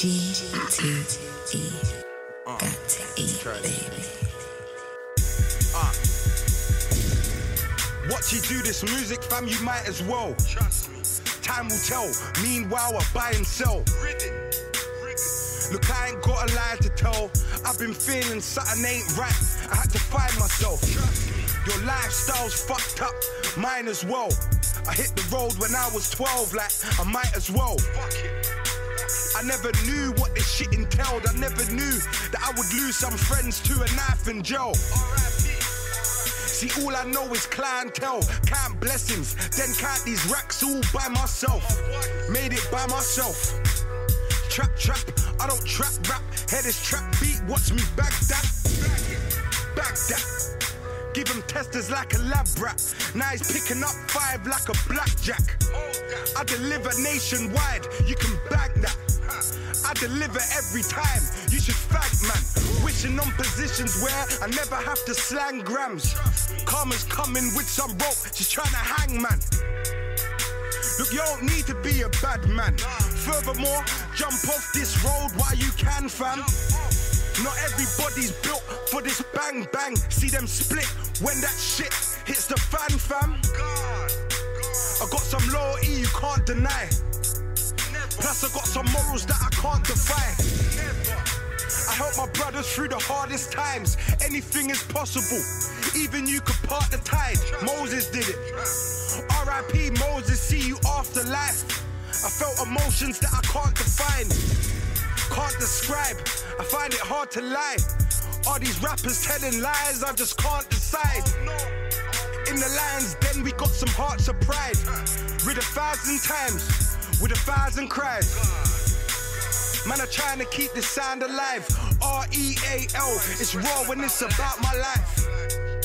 G-T-E. Got to eat, baby. Watch you do this music, fam, you might as well. Trust me. Time will tell. Meanwhile, I buy and sell. Look, I ain't got a lie to tell. I've been feeling something ain't right. I had to find myself. Your lifestyle's fucked up, mine as well. I hit the road when I was 12, like, I might as well. I never knew what this shit entailed. I never knew that I would lose some friends to a knife and jail. See, all I know is clientele, count blessings, then count these racks all by myself. Made it by myself. Trap, I don't trap rap. Head is trap beat, watch me bag that. Bag that. Give him testers like a lab rat. Now he's picking up 5 like a blackjack. I deliver nationwide, you can bag that. I deliver every time, you should fag, man. Wishing on positions where I never have to slang grams. Karma's coming with some rope, she's trying to hang, man. Look, you don't need to be a bad man. Furthermore, jump off this road while you can, fam. Not everybody's built for this bang bang. See them split when that shit hits the fan, fam. I got some loyalty you can't deny. Plus I got some morals that I can't defy. I help my brothers through the hardest times. Anything is possible. Even you could part the tide. Moses did it. R.I.P. Moses, see you after life. I felt emotions that I can't define. Can't describe, I find it hard to lie. Are these rappers telling lies? I just can't decide. In the lines, then we got some hearts of pride. Rid 1,000 times, with 1,000 cries. Man, I'm trying to keep this sound alive. R-E-A-L, it's raw when it's about my life.